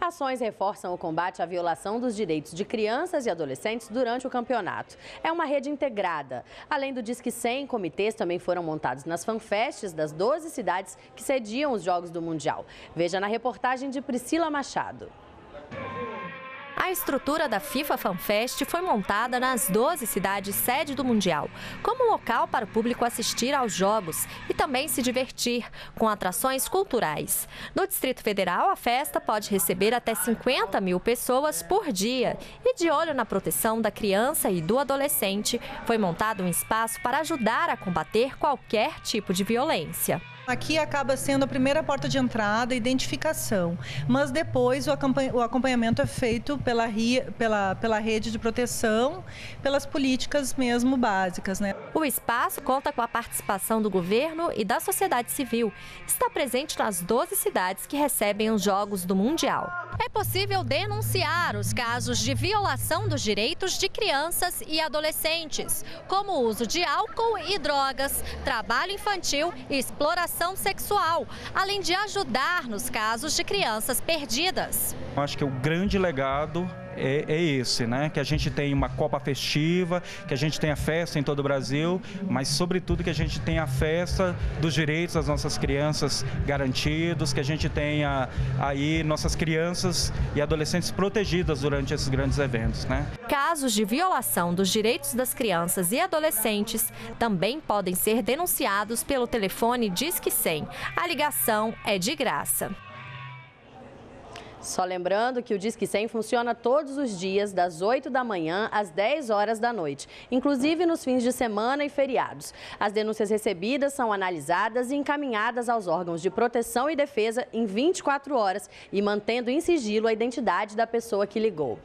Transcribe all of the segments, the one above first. Ações reforçam o combate à violação dos direitos de crianças e adolescentes durante o campeonato. É uma rede integrada. Além do Disque 100, comitês também foram montados nas fanfests das 12 cidades que sediam os Jogos do Mundial. Veja na reportagem de Priscila Machado. A estrutura da FIFA Fan Fest foi montada nas 12 cidades sede do Mundial, como um local para o público assistir aos jogos e também se divertir, com atrações culturais. No Distrito Federal, a festa pode receber até 50 mil pessoas por dia. E de olho na proteção da criança e do adolescente, foi montado um espaço para ajudar a combater qualquer tipo de violência. Aqui acaba sendo a primeira porta de entrada, a identificação, mas depois o acompanhamento é feito pela rede de proteção, pelas políticas mesmo básicas, né? O espaço conta com a participação do governo e da sociedade civil. Está presente nas 12 cidades que recebem os Jogos do Mundial. É possível denunciar os casos de violação dos direitos de crianças e adolescentes, como o uso de álcool e drogas, trabalho infantil e exploração sexual, além de ajudar nos casos de crianças perdidas. Eu acho que o grande legado é esse, né? Que a gente tem uma Copa festiva, que a gente tenha festa em todo o Brasil, mas sobretudo que a gente tenha a festa dos direitos das nossas crianças garantidos, que a gente tenha aí nossas crianças e adolescentes protegidas durante esses grandes eventos, né? Casos de violação dos direitos das crianças e adolescentes também podem ser denunciados pelo telefone Disque 100. A ligação é de graça. Só lembrando que o Disque 100 funciona todos os dias, das 8 da manhã às 10 horas da noite, inclusive nos fins de semana e feriados. As denúncias recebidas são analisadas e encaminhadas aos órgãos de proteção e defesa em 24 horas e mantendo em sigilo a identidade da pessoa que ligou.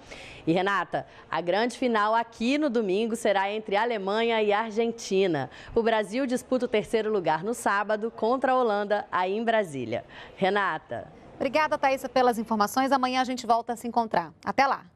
E Renata, a grande final aqui no domingo será entre Alemanha e Argentina. O Brasil disputa o terceiro lugar no sábado contra a Holanda, aí em Brasília. Renata. Obrigada, Thaís, pelas informações. Amanhã a gente volta a se encontrar. Até lá!